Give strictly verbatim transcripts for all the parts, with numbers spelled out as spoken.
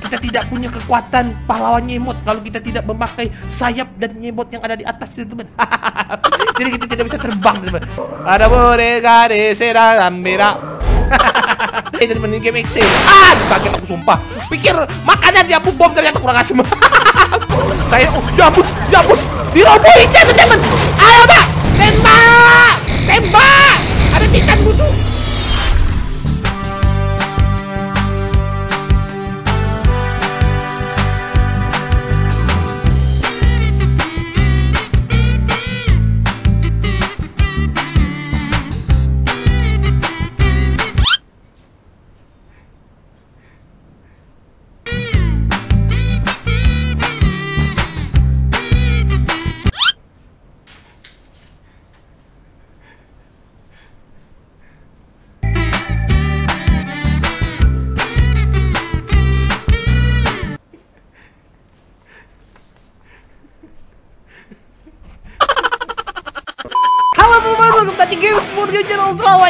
Kita tidak punya kekuatan pahlawan nyemot kalau kita tidak memakai sayap dan nyemot yang ada di atas, teman-teman. Jadi kita tidak bisa terbang, teman-teman. Ada boneka di sedang merah. Itu temen game Excel. Ah, kaget aku sumpah. Pikir makanan dia bom ternyata kurang asem. Saya oh, jabus, jabus. Dirobohin itu, teman. Ayo, Pak. Tembak! Tembak! Ada titan butuh.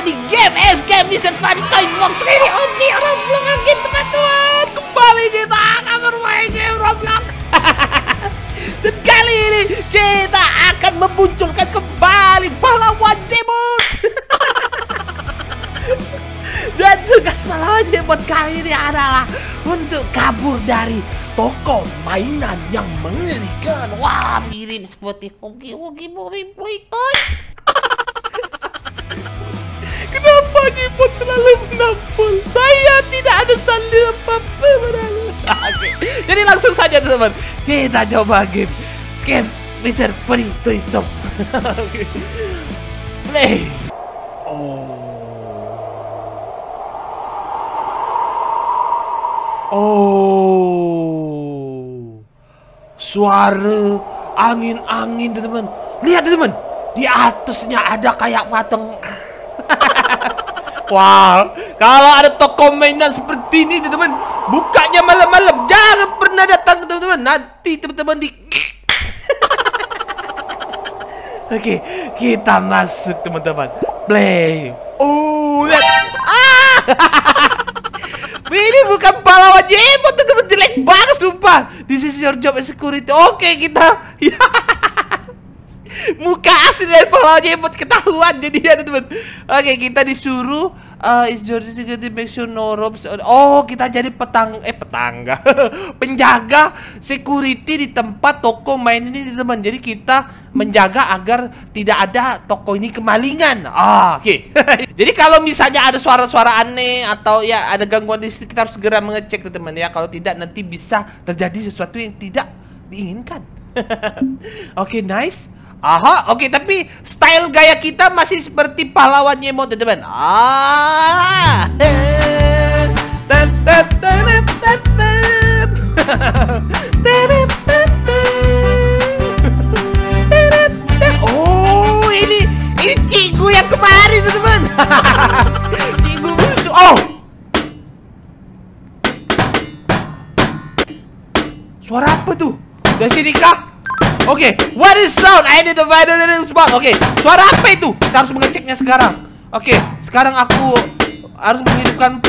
Di game Escape Mister Funny's Toyshop ini om di Roblox lagi, teman-teman. Kembali kita akan bermain game Roblox. Dan kali ini kita akan memunculkan kembali pahlawan demot. Dan tugas pahlawan demot kali ini adalah untuk kabur dari toko mainan yang mengerikan. Wah, mirip seperti Huggy Huggy Huggy Time. Kenapa nyimot selalu menampol? Saya tidak ada sandal apa-apa. Jadi langsung saja, teman-teman, kita coba game Escape Mister Funny's Toyshop. Play. Oh. Oh. Suara angin-angin, teman-teman. Lihat, teman-teman. Di atasnya ada kayak patung. Wow, kalau ada toko mainan seperti ini, teman-teman, bukanya malam-malam. Jangan pernah datang, teman-teman. Nanti teman-teman di Oke, kita masuk, teman-teman. Play. Oh, lihat. Ah! Ini bukan pahlawan jemput, teman-teman. Jelek banget, sumpah. This is your job as security. Oke, kita muka asli dari pahlawan jemput ketahuan jadi ya, teman-teman. Oke, kita disuruh uh, is George security make sure no robs. Oh, kita jadi petang eh petangga penjaga security di tempat toko main ini, teman. Jadi kita menjaga agar tidak ada toko ini kemalingan. Ah, oke. Okay. Jadi kalau misalnya ada suara-suara aneh atau ya ada gangguan listrik, kita harus segera mengecek, teman, ya. Kalau tidak nanti bisa terjadi sesuatu yang tidak diinginkan. Oke, okay, nice. Aha, oke, okay, tapi style gaya kita masih seperti pahlawan nyemot, teman-teman. Ah, oh, ini ini cikgu yang kemarin, teman-teman. Cikgu musuh. Oh, suara apa tuh? Dari sini kah? Oke, okay. What is sound? I need to find out the spot. Oke, okay. Suara apa itu? Kita harus mengeceknya sekarang. Oke, okay. Sekarang aku harus menghidupkan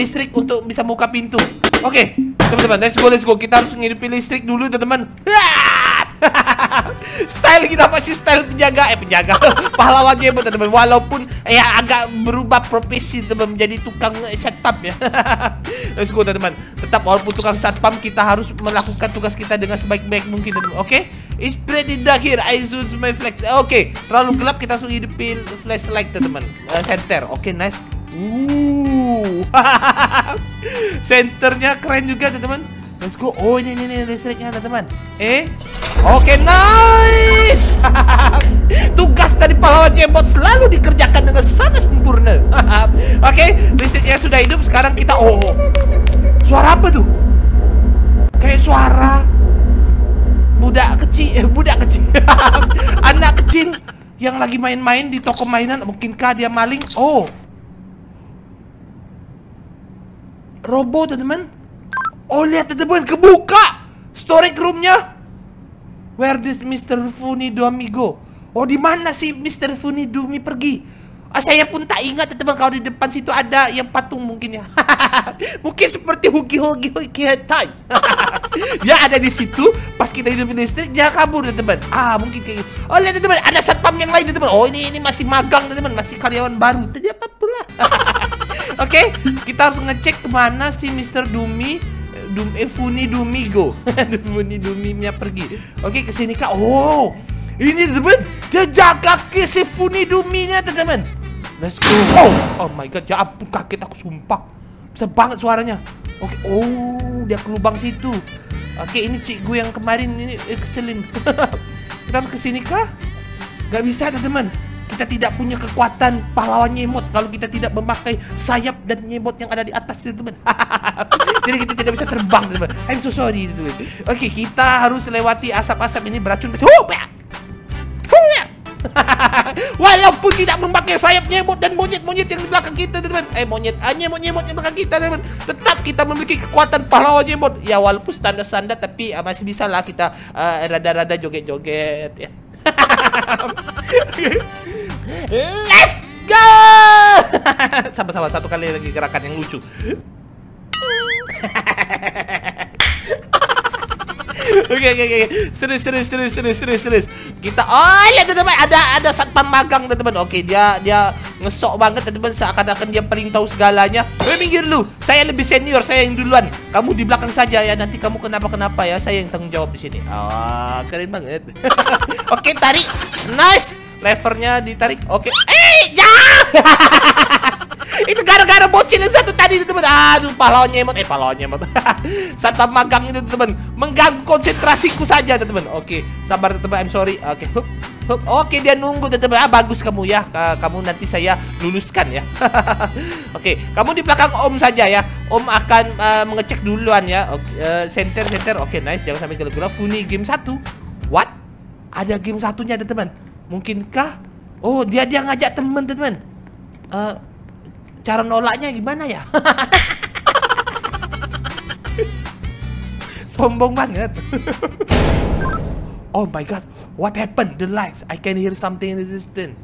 listrik untuk bisa buka pintu. Oke, okay. Teman-teman, let's go, let's go. Kita harus menghidupi listrik dulu, teman-teman. Style kita pasti style penjaga, eh penjaga. Pahlawan jemput, teman-teman. Walaupun ya agak berubah profesi, teman, menjadi tukang satpam, ya. Let's go, teman-teman. Tetap walaupun tukang satpam, kita harus melakukan tugas kita dengan sebaik-baik mungkin, teman-teman. Oke? Okay? It's pretty dark here. I zoom my flex. Oke, okay. Terlalu gelap, kita langsung hidupin flashlight, teman-teman. Uh, center. Oke, okay, nice. Uh. Senternya keren juga, teman-teman. Let's go. Oh, ini, ini, ini listriknya, teman-teman. Eh? Oke, okay, nice. Tugas dari pahlawan nyemot selalu dikerjakan dengan sangat sempurna. Oke, okay, listriknya sudah hidup. Sekarang kita oh. Suara apa tuh? Kayak suara budak kecil, eh, budak kecil. Anak kecil yang lagi main-main di toko mainan. Mungkinkah dia maling? Oh. Robo, teman-teman. Oh, lihat, teman-teman, kebuka storage roomnya. Where this Mister Funny Dummy go? Oh, di mana sih Mister Funny Dummy pergi? Oh, saya pun tak ingat teman-teman kalau di depan situ ada yang patung mungkin ya. Mungkin seperti Huggy Huggy Huggy Time. Dia ada di situ pas kita hidupin listrik dia kabur teman-teman. Ah, mungkin kayak gitu. Oh, lihat teman-teman, ada satpam yang lain teman-teman. Oh, ini ini masih magang teman-teman, masih karyawan baru. Tidak apa-apalah. Oke, okay, kita harus ngecek kemana si mister Dummy. Dum, eh, Funny Dummy go. Funny Dummy-nya pergi. Oke, kesini kak. Oh, ini teman, jejak kaki si Funny Dummy-nya teman. Let's go. Oh, oh my god, ya ampun kaget aku sumpah. Bisa banget suaranya. Oke, oh dia ke lubang situ. Oke, ini cikgu yang kemarin ini eh, keselin. Kita harus kesini kak. Gak bisa teman. Kita tidak punya kekuatan pahlawan nyemot kalau kita tidak memakai sayap dan nyemot yang ada di atas itu teman. Jadi kita tidak bisa terbang teman. I'm so sorry teman. Oke, kita harus lewati asap-asap ini beracun. Walaupun tidak memakai sayap nyemot dan monyet-monyet yang di belakang kita teman. Eh monyet, ah, nyemot-nyemot yang di belakang kita teman. Tetap kita memiliki kekuatan pahlawan nyemot. Ya walaupun standar-standar tapi uh, masih bisa lah kita uh, rada-rada joget-joget ya. Let's go. Sama-sama satu kali lagi gerakan yang lucu. Oke oke oke. Serius serius serius serius serius serius. Kita oh lihat teman-teman ada ada satpam magang teman-teman. Oke, dia dia ngesok banget teman-teman seakan-akan dia paling tahu segalanya. Eh minggir lu. Saya lebih senior, saya yang duluan. Kamu di belakang saja ya, nanti kamu kenapa-kenapa ya, saya yang tanggung jawab di sini. Ah, oh, keren banget. Oke, tarik. Nice. Levernya ditarik. Oke. Eh, ya. Itu gara-gara bocil yang satu tadi itu teman. Aduh, pahlawan nyemot. Eh, pahlawan nyemot. Satpam magang itu teman. Mengganggu konsentrasiku saja teman. Oke, sabar teman. I'm sorry. Oke. Oke, dia nunggu teman. Ah, bagus kamu ya. Kamu nanti saya luluskan ya. Oke, kamu di belakang Om saja ya. Om akan uh, mengecek duluan ya. Oke, uh, center center. Oke, nice. Jangan sampai gelap-gelap. Funny game satu. What? Ada game satunya ada teman. Mungkinkah? Oh, dia dia ngajak teman teman. Uh, Cara nolaknya gimana ya? Sombong banget. Oh my god, what happened? The lights, I can hear something in the distance.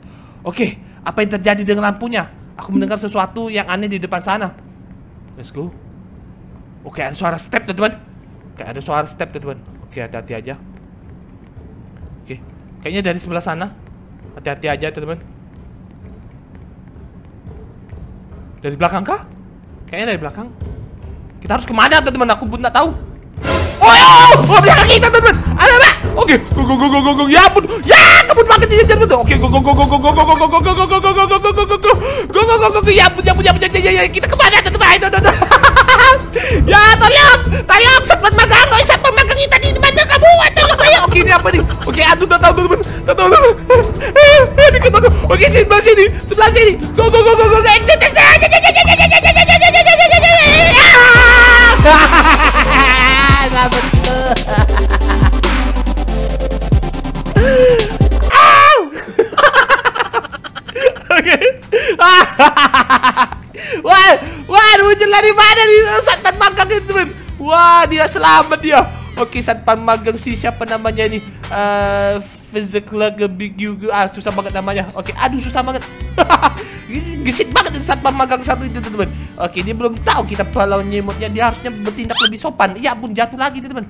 Oke, okay, apa yang terjadi dengan lampunya? Aku mendengar sesuatu yang aneh di depan sana. Let's go. Oke, okay, ada suara step teman. Oke, okay, ada suara step teman. Oke, okay, hati-hati aja. Oke, okay, kayaknya dari sebelah sana. Hati-hati aja teman. Dari belakang kah? Kayaknya dari belakang. Kita harus kemana teman? Aku pun tak tahu. Oh, oh, oh belakang kita teman. Ada apa? Oke, go go go go go. Ya ampun, ya kebun banget ini teman. Oke, go go go go go go go go go go go go go go go go go go go go. Ya ampun, ya ampun, ya ampun, ya ampun. Kita kemana teman? Ayo, ayo, ayo. Ya tolong, tolong satpam magang. Oi satpam magang ini tadi di mana kamu? Tolong saya. Oke, ini apa nih? Oke, aduh, tak tahu teman. Tak tahu. Oke, sini, sini, sebelah sini. Go go go go go. Exit, exit. Ah, oke. Wah, wah, muncul dari mana nih satpam magang itu, teman? Wah, dia selamat dia. Oke, satpam magang si siapa namanya ini? Eh, Physical Big Yugo. Ah, susah banget namanya. Oke, aduh susah banget. Gesit banget satpam magang satu itu teman. Oke, dia belum tahu kita pahlawan nyemotnya. Dia harusnya bertindak lebih sopan. Ya ampun, jatuh lagi teman.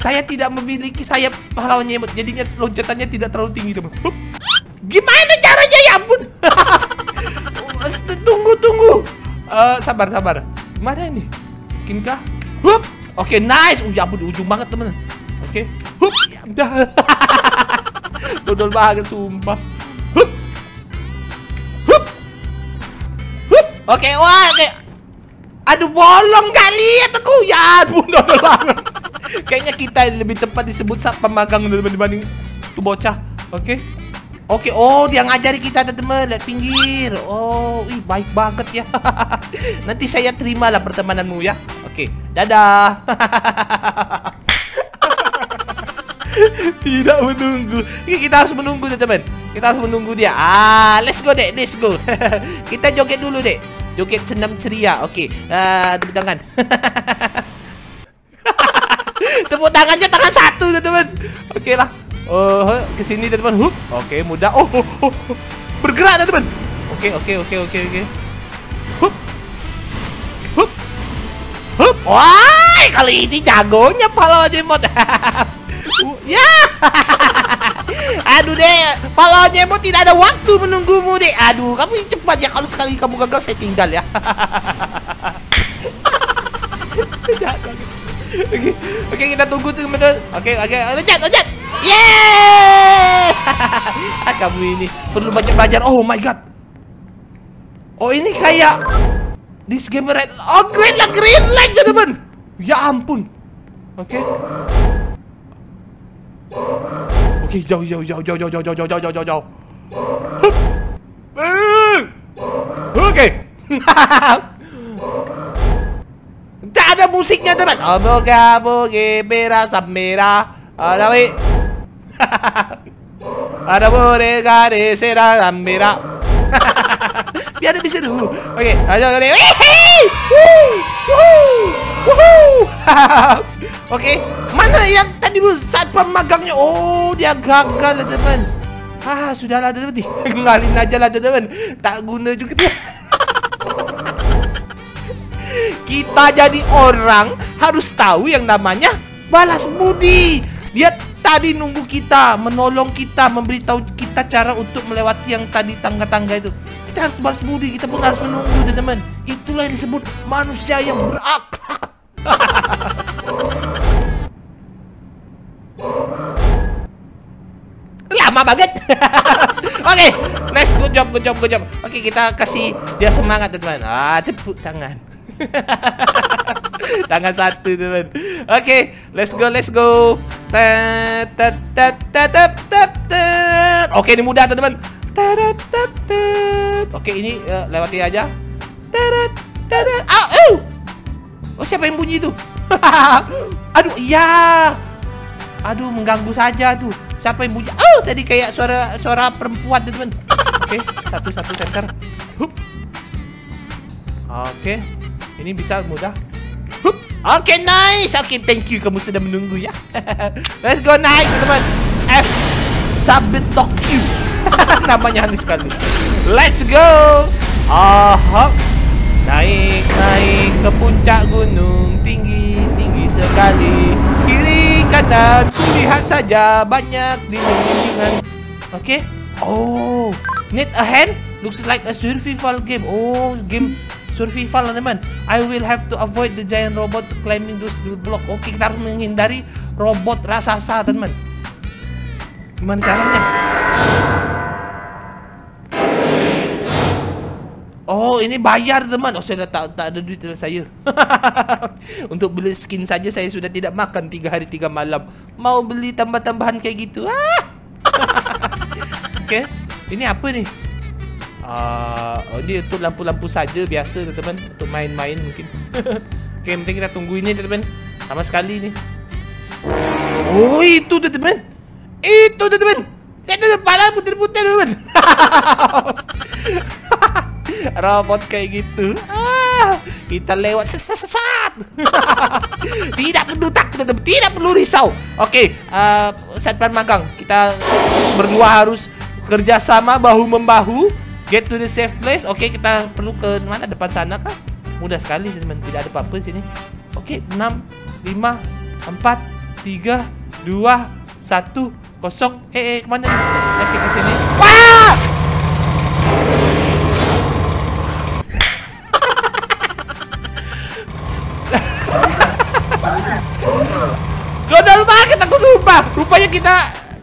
Saya tidak memiliki sayap pahlawan nyemot, jadinya loncatannya tidak terlalu tinggi teman. Gimana caranya ya ampun? Tunggu tunggu. Uh, sabar sabar. Gimana ini? Mungkinkah? Hup. Oke, nice. Ya ampun, ujung banget teman. Oke. Hup. Ya udah. Dodol banget sumpah. Oke, okay, wah, kayak aduh bolong gak lihat aku ya, bunuh banget. Kayaknya kita lebih tepat disebut satpam magang dibanding itu bocah. Oke, okay. Oke, okay, oh dia ngajari kita teman-teman lihat pinggir. Oh, ih baik banget ya. Nanti saya terimalah pertemananmu ya. Oke, okay, dadah. Tidak menunggu. Kita harus menunggu teman-teman. Kita harus menunggu dia. Ah, let's go dek, let's go. Kita joget dulu dek. Joget senam ceria, oke. Okay. Uh, tepuk tangan. Tepuk tangannya tangan satu, teman-teman. Oke okay lah. Uh, kesini teman-teman. Hup. Oke, okay, mudah. Oh, oh, oh, bergerak, teman. Oke, oke, oke, oke, oke. Hup, hup, hup. Wah, kali ini jagonya palo jemot. Ya, aduh deh, palo jemot tidak ada waktu menunggumu deh. Aduh, kamu cepat ya. Kalau sekali kamu gagal, saya tinggal ya. Oke, oke, kita tunggu tuh bener. Oke, oke, loncat, loncat. Yeay! Kamu ini perlu banyak belajar. Oh my god. Oh, ini kayak this game red. Oh, green light, green light, teman. Ya ampun. Oke. Oke, jauh, jauh, jauh, jauh, jauh, jauh, jauh, jauh, jauh. Oke. Tak ada musiknya, teman. Kamu kamu merah sampai merah. Ada wi. Ada boleh kare serang ambira. Biar dia bisa dulu. Oke, ayo kare. Oke, mana yang tadi saat pemagangnya? Oh, dia gagal, teman. Ah, sudahlah, teman. Tinggalin aja lah, teman. Tak guna juga dia. Kita jadi orang harus tahu yang namanya balas budi. Dia tadi nunggu kita, menolong kita, memberitahu kita cara untuk melewati yang tadi tangga-tangga itu. Kita harus balas budi, kita pun harus menunggu, teman-teman. Itulah yang disebut manusia yang berakhlak. Lama banget. Oke, okay, next, good job, good job, good job. Oke, okay, kita kasih dia semangat, teman-teman. Ah, tepuk tangan. Tangan satu, teman. Oke, let's go, let's go. Oke, ini mudah, teman. Oke, ini lewati aja. Oh, siapa yang bunyi itu? Aduh, iya. Aduh, mengganggu saja tuh. Siapa yang bunyi? Oh, tadi kayak suara suara perempuan, teman. Oke, satu satu center. Oke. Ini bisa mudah. Oke, okay, nice. Oke, okay, thank you. Kamu sudah menunggu ya. Let's go naik, teman. F sabit talk you. Namanya aneh sekali. Let's go. Aha. Naik, naik ke puncak gunung tinggi, tinggi sekali. Kiri kanan, lihat saja banyak dinding-dindingan. Oke. Okay. Oh, need a hand? Looks like a survival game. Oh, game survival, teman. I will have to avoid the giant robot climbing those block. Oke, kita harus menghindari robot raksasa, teman. Gimana caranya? Oh, ini bayar, teman. Oh, saya tak, tak ada duit saya. Untuk beli skin saja saya sudah tidak makan tiga hari tiga malam. Mau beli tambah-tambahan kayak gitu? Ah! Oke, okay. Ini apa nih? Uh, ini untuk lampu-lampu saja biasa, teman, untuk main-main mungkin. Oke, okay, penting kita tunggu ini, teman. Sama sekali ini. Oh, itu, teman. Itu, teman. Itu kepala putar-putar, teman. Robot kayak gitu. Ah, kita lewat sesat. Tidak perlu takut, teman. Tidak perlu risau. Oke, okay, uh, satpam magang. Kita berdua harus kerjasama bahu membahu. Get to the safe place. Oke, okay, kita perlu ke mana? Depan sana kah? Mudah sekali, teman. Tidak ada apa-apa di sini. Oke, okay, enam, lima, empat, tiga, dua, satu, kosong. Eh, eh, kemana? Oke, ke sini. Wah! Dodol banget, aku sumpah. Rupanya kita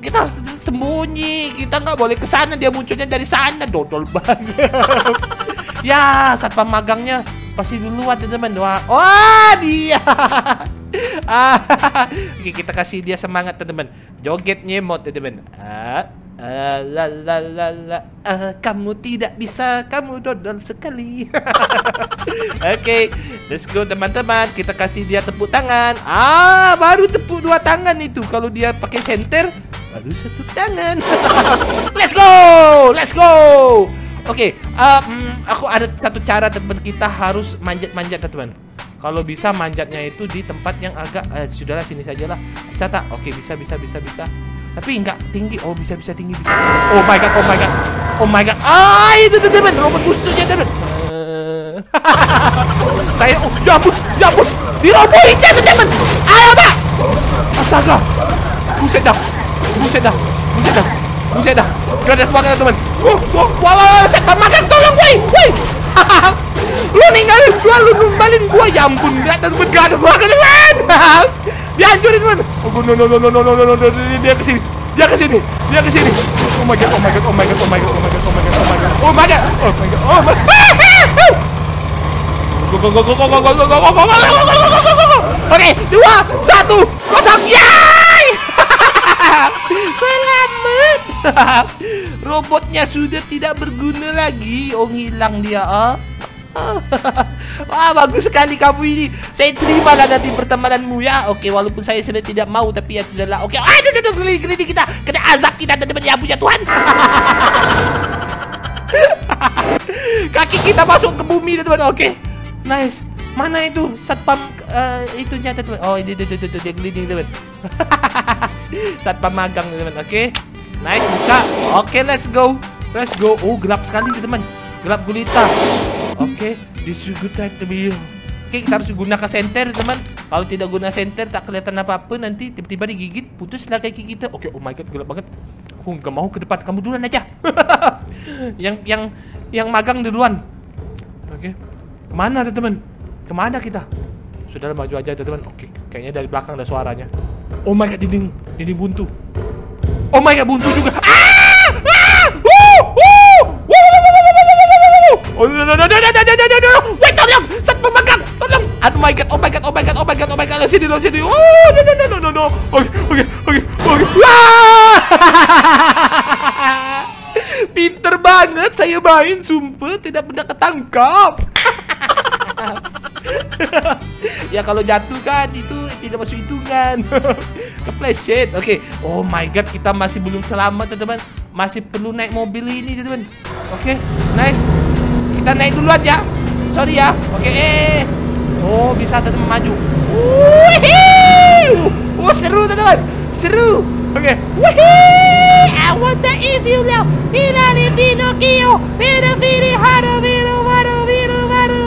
kita harus sembunyi, kita nggak boleh ke sana. Dia munculnya dari sana, dodol banget. Ya, satpam magangnya pasti duluan, teman. Wah, oh, dia. Oke, kita kasih dia semangat, teman. Jogetnya mod, teman. Kamu tidak bisa, kamu dodol sekali. Oke, let's go, teman-teman. Kita kasih dia tepuk tangan. Ah, baru tepuk dua tangan itu. Kalau dia pakai senter, baru satu tangan. Let's go, let's go. Oke, okay, um, aku ada satu cara, teman. Kita harus manjat-manjat, teman. Kalau bisa manjatnya itu di tempat yang agak eh, sudahlah, sini sajalah. Bisa tak? Oke, okay, bisa, bisa, bisa, bisa. Tapi nggak tinggi. Oh, bisa-bisa tinggi bisa. Oh my god, oh my god, oh my god. Ah, itu teman-teman, robot khususnya teman. Saya, oh, dihapus, dihapus, dirobohin teman. Ayo pak. Astaga. Buset dah, buset dah, buset dah, buset dah. Granat makan teman. Wah, wah, wah, saya makan, tolong, woi, woi. Lu ninggalin gua, lu numbalin gua, ya ampun, gak ada temen, gak ada makan temen. Dihancurin temen. Oh no no no no no no no, dia kesini, dia kesini, dia kesini. Oh my god, oh my god, oh my god, oh my god, oh my god, oh my god, oh my god, oh my god, oh my god. Go go go go go go go go go go go go. Oke, dua, satu, kocok, yay! Selamat. Robotnya sudah tidak berguna lagi. Oh, hilang dia. Wah, bagus sekali kamu ini. Saya terima lah nanti pertemananmu ya. Oke, walaupun saya sudah tidak mau, tapi ya sudahlah. Oke, aduh, aduh, geli-geli kita. Kena azab kita, teman-teman, ya punya Tuhan. Kaki kita masuk ke bumi, teman-teman. Oke, nice. Mana itu satpam uh, itu nyata teman? Oh, ini, itu, itu, dia gelinding, teman. Satpam magang, teman. Oke, nice, buka. Oke, let's go, let's go. Oh, gelap sekali, teman. Gelap gulita. Oke, disugut tadi. Oke, kita harus gunakan senter, teman. Kalau tidak guna senter, tak kelihatan apa-apa, nanti tiba-tiba digigit, putuslah kaki kita. Oke, oh my god, gelap banget. Aku nggak mau ke depan, kamu duluan aja. yang yang yang magang duluan. Oke. Mana tuh, teman? Kemana kita? Sudah maju aja, teman. Oke, kayaknya dari belakang ada suaranya. Oh my god, dinding, dinding buntu. Oh my god, buntu juga. Ah! Ah! Uh! Uh! Oh no no no no no no no! Wait, tolong! Sat pemegang, tolong! Oh my god, oh my god, oh my god, oh my god, oh my god, sini lo, sini. Oh no no no no no. Oke oke oke oke. Wah! Pinter banget saya main, sumpah tidak pernah ketangkap. Ya kalau jatuh kan itu tidak masuk hitungan. Kepleset. Oke. Oh my god, kita masih belum selamat, teman-teman. Masih perlu naik mobil ini, teman-teman. Oke, nice. Kita naik duluan ya, sorry ya. Oke, okay. Oh bisa tetap maju. Woohoo! Oh seru teman, seru. Oke, okay. Woohoo! I want to if you love Pinari Pinocchio, Pino Pino Haru Pino Haru Pino Haru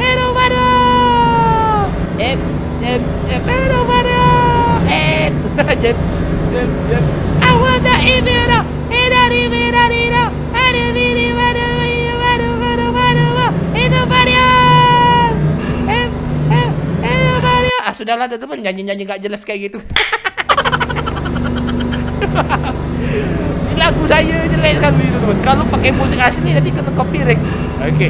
Pino Haru. Eh, eh, eh, Pino Haru. Eh, eh, eh. I want to if you love Pinari Pinari Haru Pino Haru. Ah, sudahlah teman-teman, nyanyi-nyanyi gak jelas kayak gitu. Lagu saya jelek sekali teman-teman. Kalau pakai musik asli nanti kena copyright. Oke.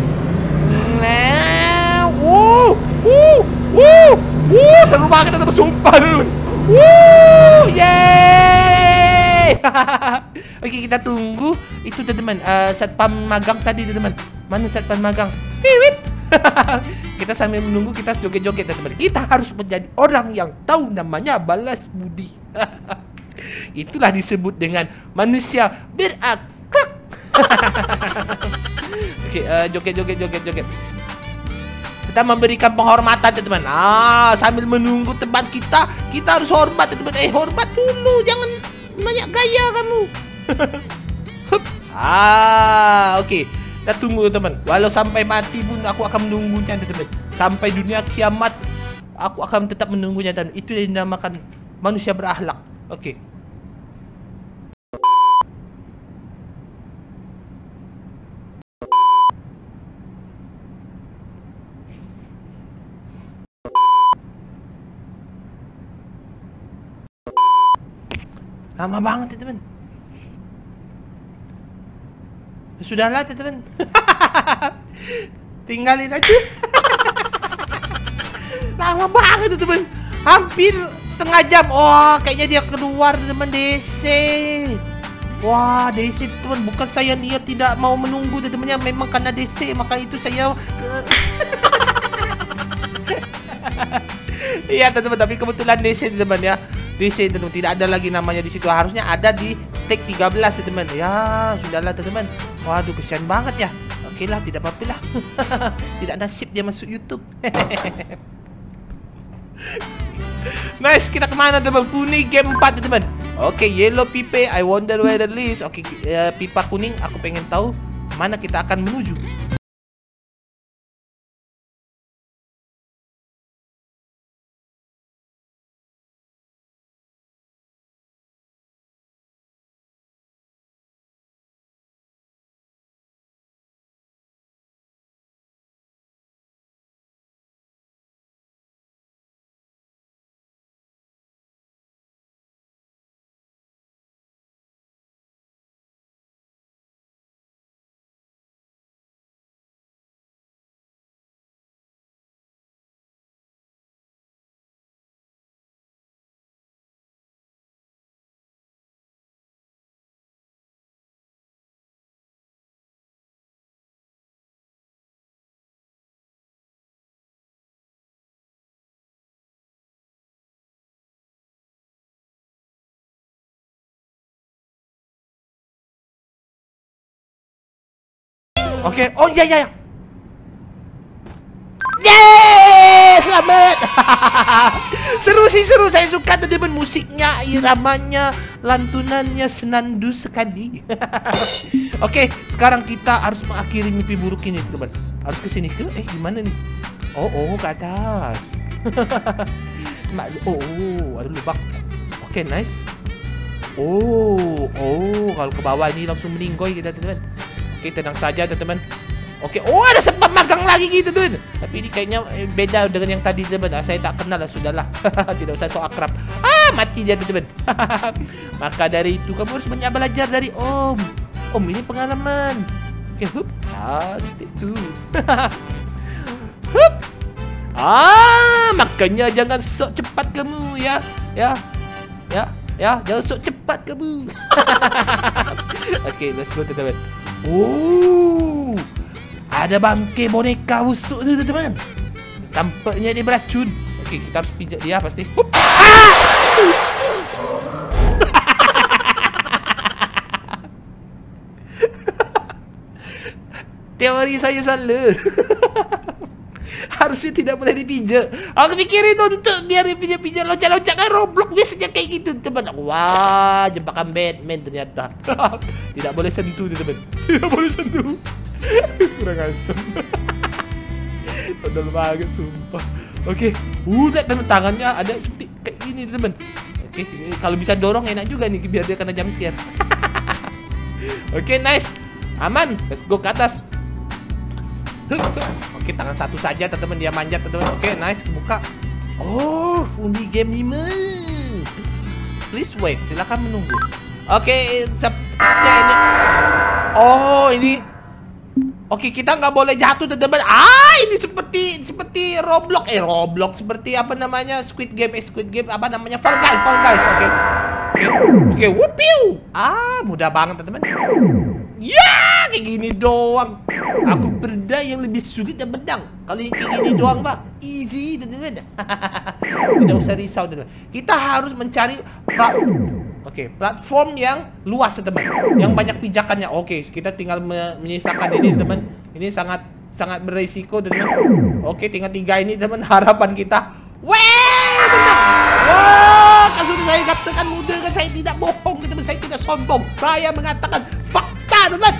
Nah, wuh, wuh, wuh, wuh, seru banget teman-teman, sumpah teman-teman. Wuh, yeay. Oke, kita tunggu itu teman-teman, uh, satpam magang tadi teman-teman. Mana satpam magang? Piwit. Kita sambil menunggu, kita joget-joget teman-teman. Kita harus menjadi orang yang tahu namanya balas budi. Itulah disebut dengan manusia berakhlak. Oke, uh, joget-joget-joget-joget. Kita memberikan penghormatan teman-teman. Ah, sambil menunggu tempat kita, kita harus hormat teman-teman. Eh, hormat dulu, jangan banyak gaya kamu. Ah, oke. Okay. Kita tunggu teman. Walau sampai mati pun aku akan menunggunya teman. Sampai dunia kiamat aku akan tetap menunggunya teman. Itu yang dinamakan manusia berakhlak. Oke. Lama banget ya teman. Sudahlah teman-teman. Tinggalin aja. Lama banget teman-teman. Hampir setengah jam. Oh, kayaknya dia keluar teman-teman. D C. Wah, D C teman. Bukan saya niat tidak mau menunggu teman-temannya. Memang karena D C, maka itu saya. Iya teman-teman. Tapi kebetulan D C teman ya. D C teman-teman. Tidak ada lagi namanya di situ. Harusnya ada di stake tiga belas teman-teman. Ya, sudahlah teman-teman. Waduh, kesian banget ya. Oke lah, tidak apa-apa lah. Tidak nasib dia masuk YouTube. Nice, kita kemana teman? Kuning game empat teman. Oke, okay, yellow pipe, I wonder where the list. Oke, okay, uh, pipa kuning, aku pengen tahu mana kita akan menuju. Oke, okay. Oh iya iya. Yeay, selamat. Seru sih, seru. Saya suka tadi ben musiknya, iramanya, lantunannya senandu sekali. Oke, okay, sekarang kita harus mengakhiri mimpi buruk ini, teman. Harus ke sini ke? Eh, gimana nih? Oh, oh, ke atas. oh, oh, ada lubang. Oke, okay, nice. Oh, oh, kalau ke bawah ini langsung meninggoy kita, teman. Oke, tenang saja teman-teman. Oke, oh ada sempat magang lagi gitu teman. Tapi ini kayaknya beda dengan yang tadi teman. Saya tak kenal lah, sudahlah. Tidak usah so akrab. Ah, mati dia teman. Maka dari itu kamu harus banyak belajar dari Om. Om ini pengalaman. Oke, hup. Ah, seperti itu. Hup. Ah, makanya jangan sok cepat kamu ya. Ya. Ya, ya, jangan sok cepat kamu. Oke, let's go teman-teman. Oh, ada bangke boneka busuk tu teman-teman. Tampaknya dia beracun. Okey, kita harus pijak dia pasti. Ah! Teori saya salah. Harusnya tidak boleh dipijak. Aku pikirin untuk biar dipijak-pijak, loncat-loncat kan Roblox biasanya kayak gitu teman. Wah, jebakan Batman ternyata. Tidak boleh sentuh teman. Tidak boleh sentuh. Kurang asem. Todol banget sumpah. Oke, okay. Udah teman, tangannya ada seperti kayak ini teman. Oke, okay. Kalau bisa dorong enak juga nih biar dia kena jam sekian. Oke, okay, nice. Aman, let's go ke atas. Oke, tangan satu saja teman-teman dia manjat teman-teman. Oke, nice, buka. Oh, Funny Game lima. Please wait, silakan menunggu. Oke, ini. Oh, ini. Oke, kita nggak boleh jatuh teman-teman. Ah, ini seperti seperti Roblox eh Roblox seperti apa namanya? Squid Game, eh, Squid Game apa namanya? Fall Guys, Fall Guys. Oke. Oke, wupiu. Ah, mudah banget teman-teman. Ya, kayak gini doang. Aku berda yang lebih sulit dan pedang. Kali ini gini doang, Pak. Easy, teman-teman. Tidak usah risau, teman-teman. Kita harus mencari plat Oke, okay, platform yang luas, teman. Yang banyak pijakannya. Oke, okay, kita tinggal me menyisakan ini, teman. Ini sangat sangat beresiko, teman. Oke, okay, tinggal tiga ini, teman. Harapan kita. Weh, benar. Wah, kasut saya katakan mudah kan saya tidak bohong, teman. Saya tidak sombong. Saya mengatakan fakta, teman.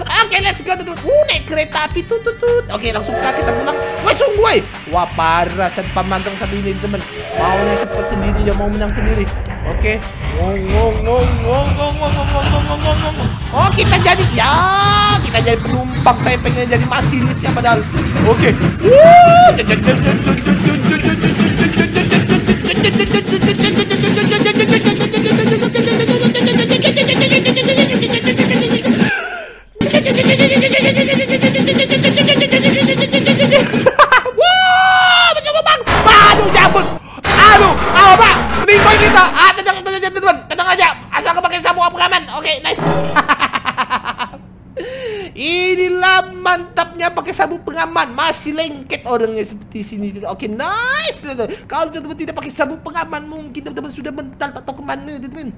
Oke, okay, let's go, teman-teman. Uh, naik kereta api, tutut, tutut. Oke, okay, langsung kaki kita pulang. Wah, sungguh. Wah, parah. Tanpa magang satu ini, teman. Maunya cepat sendiri, dia mau menang sendiri. Oke. Okay. Ngong, ngong, ngong, ngong, ngong, ngong, ngong, ngong, ngong. Oh, kita jadi. Ya, kita jadi penumpang. Saya pengen jadi masinis ya, padahal. Oke. Okay. Wuh. Pengaman masih lengket orangnya seperti sini. Oke, okay, nice. Kalau teman-teman tidak pakai sabuk pengaman mungkin teman-teman sudah mental tak tahu kemana teman-teman.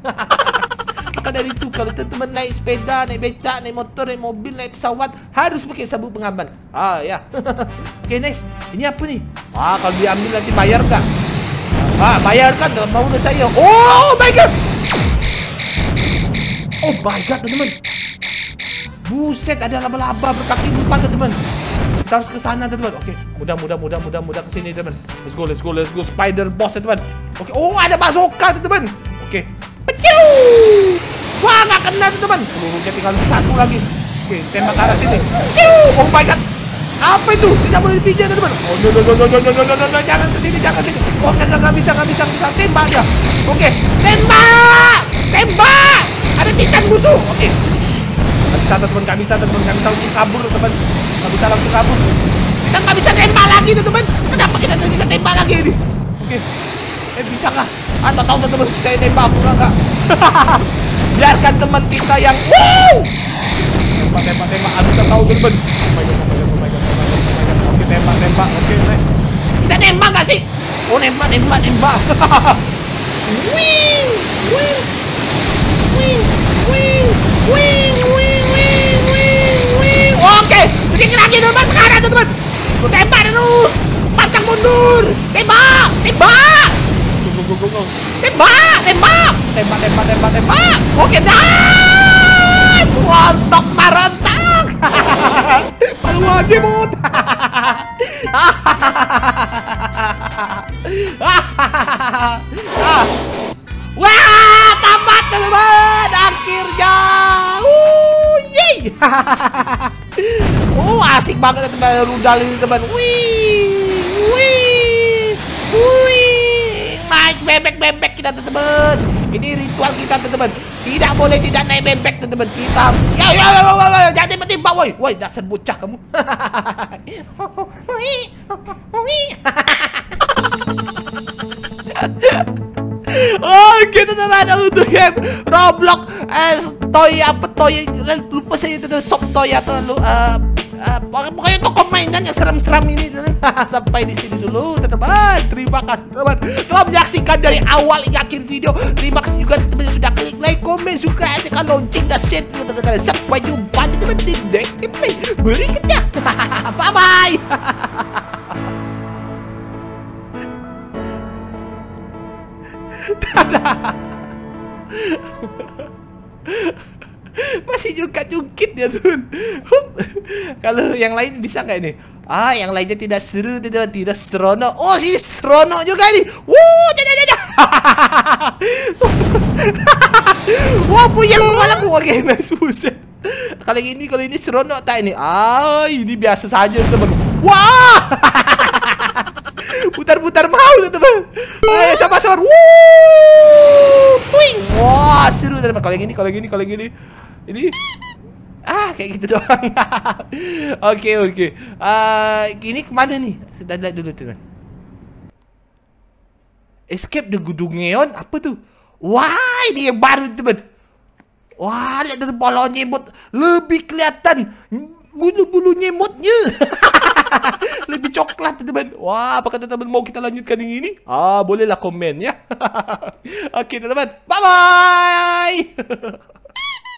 Maka dari itu kalau teman-teman naik sepeda, naik becak, naik motor, naik mobil, naik pesawat harus pakai sabuk pengaman. Ah ya. Yeah. Oke, okay, next. Ini apa nih? Ah, kalau diambil nanti bayar nggak? Ah, bayarkan dengan membunuh saya. Oh my god. Oh my god, teman-teman. Buset, ada laba-laba berkaki empat, teman-teman. Kita harus ke sana, teman-teman. Oke, mudah mudah mudah mudah mudah ke sini, teman. Let's go, let's go, let's go. Spider boss, teman. Oke, oh ada bazooka, teman. Oke. Peciu. Wah, nggak kena, teman. Pelurunya tinggal satu lagi. Oke, tembak arah sini. Oh my god. Apa itu? Tidak boleh dipijat, teman. Oh, no, no, no, no, no, no, no, no. Jangan ke sini, jangan ke sini. Oh, nggak, nggak bisa, nggak bisa, bisa tembak ya. Oke, tembak, tembak. Ada titan musuh. Oke. Bisa, teman, nggak bisa, teman, nggak bisa langsung kabur, teman. Nggak bisa langsung kabur. Kita nggak bisa tembak lagi, teman. Kenapa kita nggak bisa tembak lagi ini? Oke. Eh, bisa nggak? Atau tahu teman saya tembak kurang nggak? Biarkan teman kita yang wow. Tembak, tembak, tembak. Atau tahu teman. Nembak, nembak, oke, okay, kita nembak gak sih? Oh, nembak, nembak, nembak. Wing, wing, wing, wing, wing, wing, wing, wing, wing. Oke, sedikit lagi teman, sekarang teman. Lu tembak terus, pantang mundur, tembak, tembak. Tembak, tembak, tembak, tembak, tembak, tembak. Oke, dah. Untuk marontak. Paling wajib mut. Wah, tamat teman, akhirnya. Uh, oh, asik banget teman rudal ini teman. Wih, wih, wih, naik bebek-bebek kita teman. Ini ritual kita teman. Tidak boleh tidak naik bebek teman kita. Ya, ya, ya, ya, ya, jangan tiba-tiba, woi, woi, dasar bocah kamu. Oh, gitu teman untuk game Roblox eh, toy apa toy lupa saya itu shop toy atau lu uh, uh, pokoknya toko mainan yang seram-seram ini teman. Sampai di sini dulu teman. Terima kasih teman telah menyaksikan dari awal hingga akhir video. Terima kasih juga teman sudah klik like, komen, suka, tekan lonceng dan share teman-teman. Sampai jumpa teman di next play berikutnya. Bye bye. Dadah. Masih jungkat-jungkit ya Dun. Kalau yang lain bisa nggak ini? Ah, yang lainnya tidak seru, tidak tidak serono. Oh, si serono juga ini. Wuh, jadah jadah. Wah, punya kepalaku kayaknya susah. Kalau ini kalau ini serono tak ini. Ah, ini biasa saja teman. Wah. Putar-putar mau teman. Ayo sabar-sabar. Wuh, twing. Wah, seru teman. Kalau yang ini, kalau yang ini, kalau yang ini. Ini ah, kayak gitu doang. Oke, oke. Eh, ini kemana nih? Kita lihat dulu teman. Escape the gedung neon apa tuh? Wah, ini yang baru teman. Wah, lihat dari bulu nyemut lebih kelihatan bulu-bulu nyemutnya. Lebih coklat teman. Wah, apakah teman mau kita lanjutkan yang ini? Ah, bolehlah komen ya. Oke teman, bye bye.